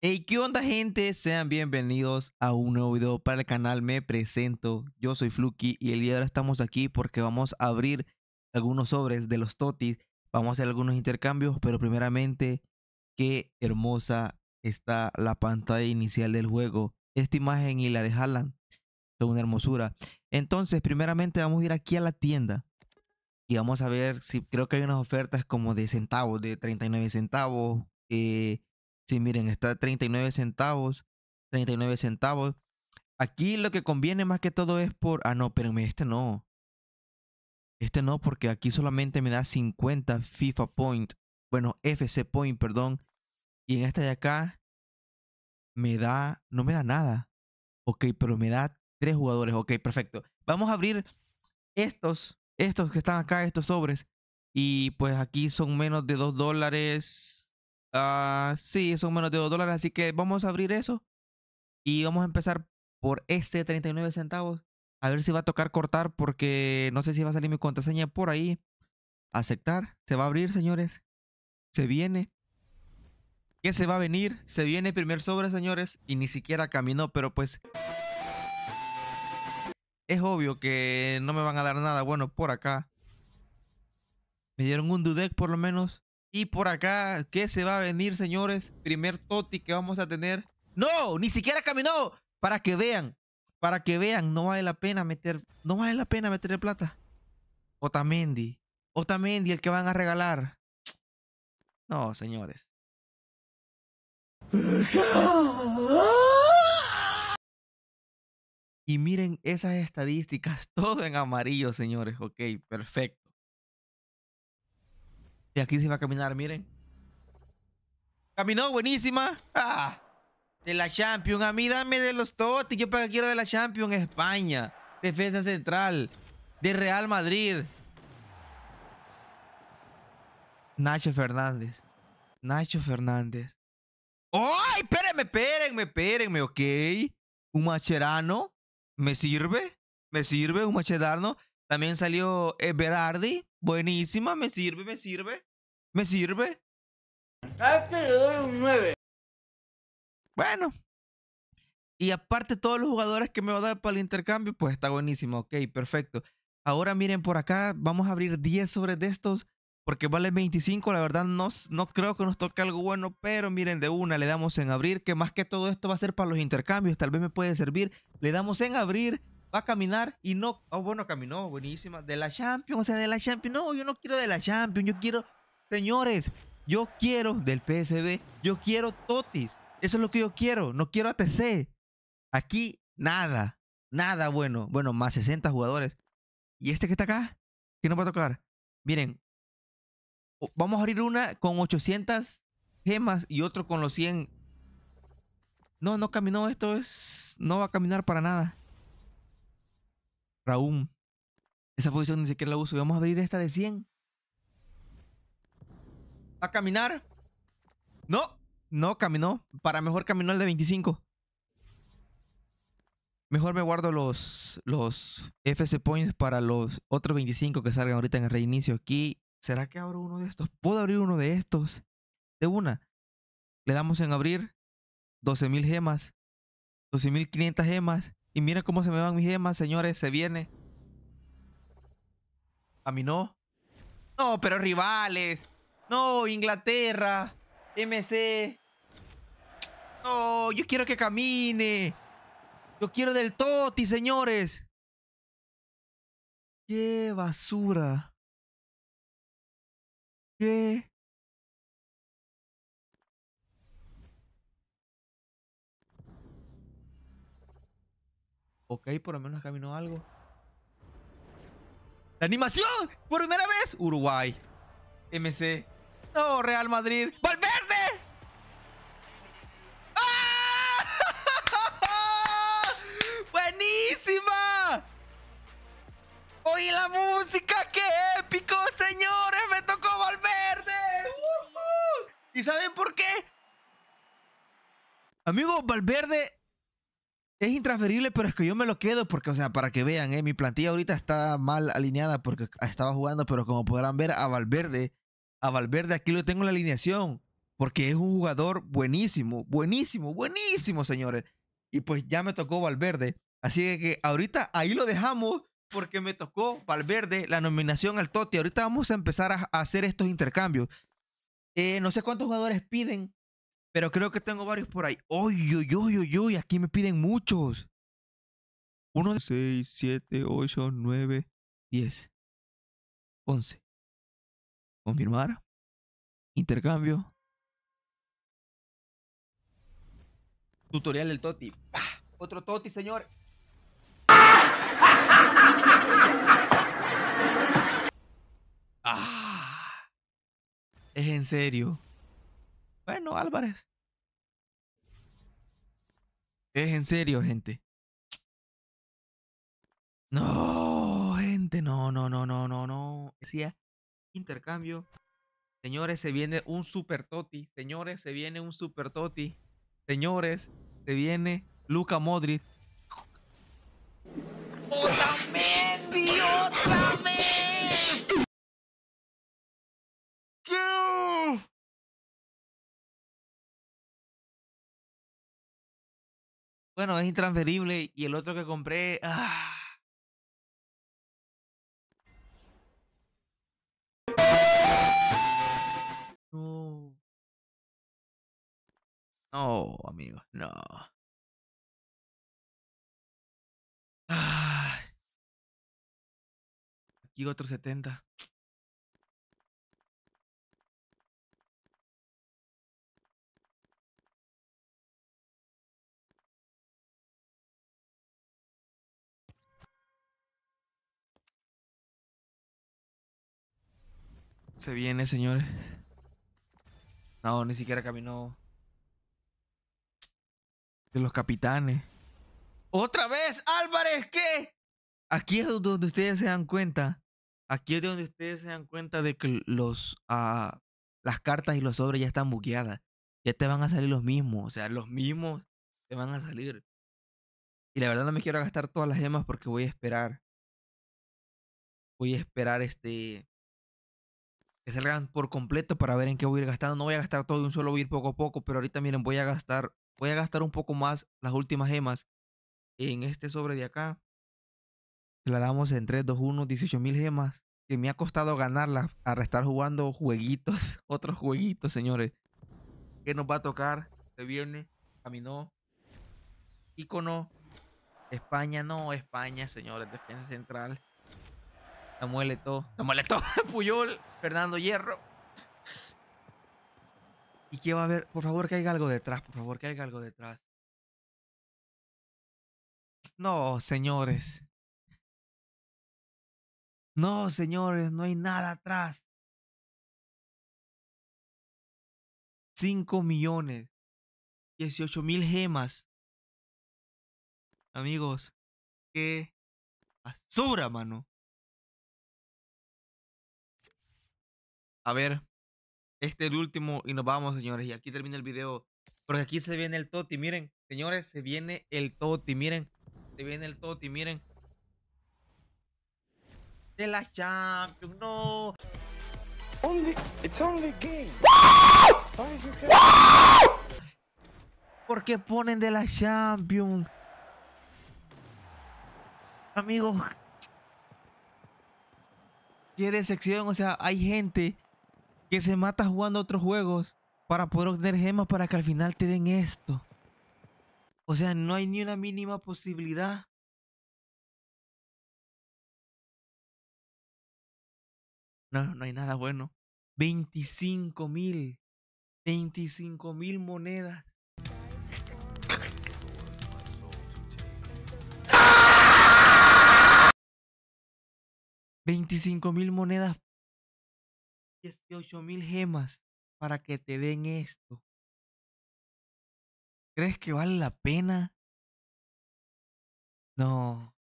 Hey, ¿qué onda, gente? Sean bienvenidos a un nuevo video para el canal. Me presento, yo soy Fluky y el día de ahora estamos aquí porque vamos a abrir algunos sobres de los totis. Vamos a hacer algunos intercambios, pero primeramente, qué hermosa está la pantalla inicial del juego. Esta imagen y la de Haaland son una hermosura. Entonces, primeramente vamos a ir aquí a la tienda y vamos a ver si creo que hay unas ofertas como de centavos, de 39 centavos, sí, miren, está 39 centavos, 39 centavos. Aquí lo que conviene más que todo es por... Ah, no, pero este no. Este no, porque aquí solamente me da 50 FIFA Point. Bueno, FC Point, perdón. Y en esta de acá me da... No me da nada. Ok, pero me da 3 jugadores. Ok, perfecto. Vamos a abrir estos que están acá, estos sobres. Y pues aquí son menos de $2. Sí, son menos de $2, así que vamos a abrir eso. Y vamos a empezar por este 39 centavos. A ver si va a tocar cortar porque no sé si va a salir mi contraseña por ahí. Aceptar. Se va a abrir, señores. Se viene. ¿Qué se va a venir? Se viene el primer sobre, señores. Y ni siquiera caminó, pero pues... Es obvio que no me van a dar nada bueno por acá. Me dieron un Dudek por lo menos. Y por acá, ¿qué se va a venir, señores? Primer toti que vamos a tener. ¡No! ¡Ni siquiera caminó! Para que vean, no vale la pena meter, no vale la pena meterle plata. Otamendi. Otamendi, el que van a regalar. No, señores. Y miren esas estadísticas, todo en amarillo, señores. Ok, perfecto. Y aquí se va a caminar, miren. Caminó, buenísima. ¡Ah! De la Champions. A mí dame de los totis. Yo para que quiero de la Champions. España. Defensa central. De Real Madrid. Nacho Fernández. Nacho Fernández. ¡Ay! Espérenme, espérenme, espérenme. Ok. Un Mascherano. ¿Me sirve? ¿Me sirve un Mascherano? También salió Berardi. Buenísima, me sirve, me sirve. Me sirve. Ah, pero le doy un 9. Bueno. Y aparte todos los jugadores que me va a dar para el intercambio, pues está buenísimo. Ok, perfecto. Ahora miren por acá, vamos a abrir 10 sobres de estos. Porque vale 25, la verdad no creo que nos toque algo bueno. Pero miren, de una le damos en abrir. Que más que todo esto va a ser para los intercambios. Tal vez me puede servir. Le damos en abrir. Va a caminar y no... Oh, bueno, caminó. Buenísima. De la Champions. O sea, de la Champions. No, yo no quiero de la Champions. Yo quiero... Señores, yo quiero del PSV. Yo quiero totis. Eso es lo que yo quiero. No quiero ATC. Aquí, nada. Nada bueno. Bueno, más 60 jugadores. ¿Y este que está acá? ¿Qué nos va a tocar? Miren. Vamos a abrir una con 800 gemas y otro con los 100. No, no caminó. Esto es... No va a caminar para nada. Raúl, esa posición ni siquiera la uso. Vamos a abrir esta de 100. ¿Va a caminar? No, no caminó. Para mejor caminó el de 25. Mejor me guardo los FC Points para los otros 25 que salgan ahorita en el reinicio. Aquí, ¿será que abro uno de estos? ¿Puedo abrir uno de estos? De una. Le damos en abrir 12.000 gemas. 12.500 gemas. Y miren cómo se me van mis gemas, señores. Se viene. A mí no. No, pero rivales. No, Inglaterra. MC. No, yo quiero que camine. Yo quiero del toti, señores. Qué basura. Qué... Ok, por lo menos caminó algo. ¡La animación! ¡Por primera vez! Uruguay. MC. No, Real Madrid. ¡Valverde! ¡Ah! ¡Buenísima! ¡Oye la música! ¡Qué épico, señores! ¡Me tocó Valverde! ¡Uh-huh! ¿Y saben por qué? Amigos, Valverde... Es intransferible, pero es que yo me lo quedo porque, o sea, para que vean, mi plantilla ahorita está mal alineada porque estaba jugando, pero como podrán ver, a Valverde aquí lo tengo en la alineación. porque es un jugador buenísimo, buenísimo, buenísimo, señores. Y pues ya me tocó Valverde. Así que ahorita ahí lo dejamos porque me tocó Valverde, la nominación al Totti. Ahorita vamos a empezar a hacer estos intercambios. No sé cuántos jugadores piden, pero creo que tengo varios por ahí. ¡Uy, uy, uy, uy, uy! Aquí me piden muchos. 1, 6, 7, 8, 9, 10, 11. Confirmar. Intercambio. Tutorial del Totti. ¡Pah! Otro Totti, señor. Ah, es en serio. Bueno, Álvarez. Es en serio, gente. No, gente, no, no, no, no, no, no. Decía intercambio. Señores, se viene un super Totti. Señores, se viene un super Totti. Señores, se viene Luka Modric. ¡Otamendi! ¡Otra vez! ¿Qué? Bueno, es intransferible. Y el otro que compré... ¡Ah! No. No, amigos, no. Ah. Aquí otro 70. Se viene, señores. No, ni siquiera caminó. De los capitanes. ¡Otra vez, Álvarez! ¿Qué? Aquí es donde ustedes se dan cuenta. Aquí es donde ustedes se dan cuenta de que las cartas y los sobres ya están bugueadas. Ya te van a salir los mismos. O sea, los mismos te van a salir. Y la verdad no me quiero gastar todas las gemas porque voy a esperar. Voy a esperar que salgan por completo para ver en qué voy a ir gastando. No voy a gastar todo de un solo, voy a ir poco a poco. Pero ahorita miren, voy a gastar un poco más las últimas gemas en este sobre de acá. Se la damos en 3, 2, 1, 18.000 gemas. Que me ha costado ganarlas al estar jugando jueguitos. Otros jueguitos, señores. ¿Qué nos va a tocar? Se viene, caminó. Ícono. España, no, España, señores. Defensa central. Samuel Eto'o. Samuel Eto'o. Puyol. Fernando Hierro. ¿Y qué va a haber? Por favor, que haya algo detrás. Por favor, que haya algo detrás. No, señores. No, señores. No hay nada atrás. 5 millones. 18.000 gemas. Amigos. Qué basura, mano. A ver, este es el último y nos vamos, señores. Y aquí termina el video. Porque aquí se viene el Totti, miren. Señores, se viene el Totti, miren. Se viene el Totti, miren. De la Champions, no. It's only game. ¿Por qué ponen de la Champions? Amigos. Qué decepción, o sea, hay gente que se mata jugando otros juegos para poder obtener gemas para que al final te den esto. O sea, no hay ni una mínima posibilidad. No, no hay nada bueno. 25.000. 25.000 monedas. $25,000 monedas, 18.000 gemas para que te den esto. ¿Crees que vale la pena? No.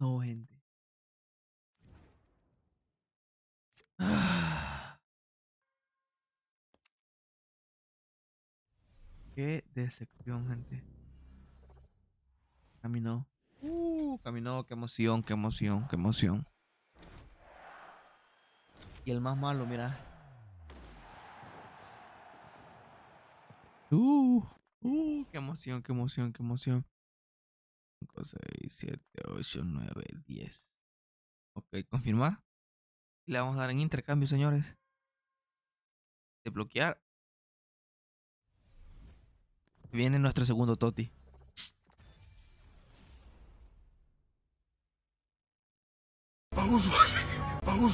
No, gente. Ah. Qué decepción, gente. Caminó. Caminó, qué emoción, qué emoción, qué emoción. Y el más malo, mira. Qué emoción, qué emoción, qué emoción. 5, 6, 7, 8, 9, 10. Ok, confirmar. Le vamos a dar en intercambio, señores. Desbloquear. Viene nuestro segundo Toti. Vamos, vamos.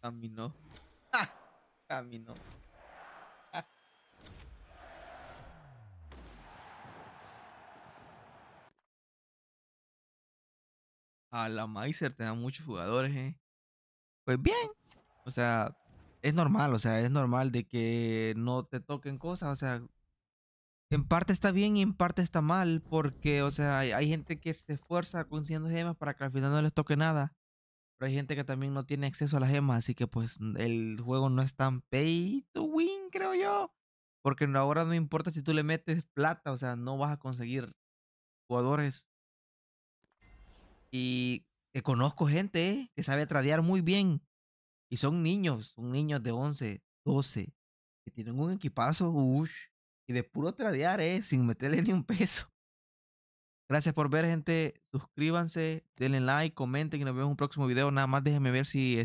Caminó. ¡Ja! Caminó. ¡Ja! A la Miser te da muchos jugadores, ¿eh? Pues bien. O sea, es normal. O sea, es normal de que no te toquen cosas. O sea, en parte está bien y en parte está mal. Porque, o sea, hay gente que se esfuerza consiguiendo gemas para que al final no les toque nada. Pero hay gente que también no tiene acceso a las gemas, así que pues el juego no es tan pay to win, creo yo. Porque ahora no importa si tú le metes plata, o sea, no vas a conseguir jugadores. Y conozco gente que sabe tradear muy bien. Y son niños de 11, 12, que tienen un equipazo, y de puro tradear, sin meterle ni un peso. Gracias por ver, gente. Suscríbanse, denle like, comenten y nos vemos en un próximo video. Nada más déjenme ver si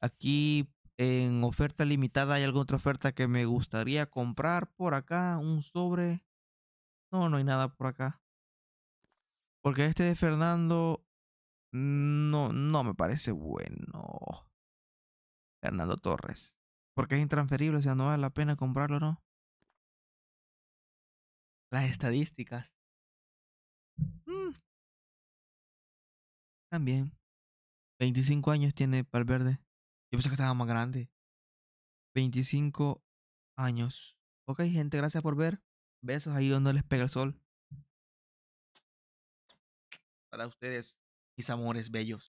aquí en oferta limitada hay alguna otra oferta que me gustaría comprar. Por acá, un sobre. No, no hay nada por acá. Porque este de Fernando no me parece bueno. Fernando Torres. Porque es intransferible, o sea, no vale la pena comprarlo, ¿no? Las estadísticas. También 25 años tiene Valverde. Yo pensé que estaba más grande. 25 años. Ok, gente, gracias por ver. Besos ahí donde les pega el sol. Para ustedes, mis amores bellos.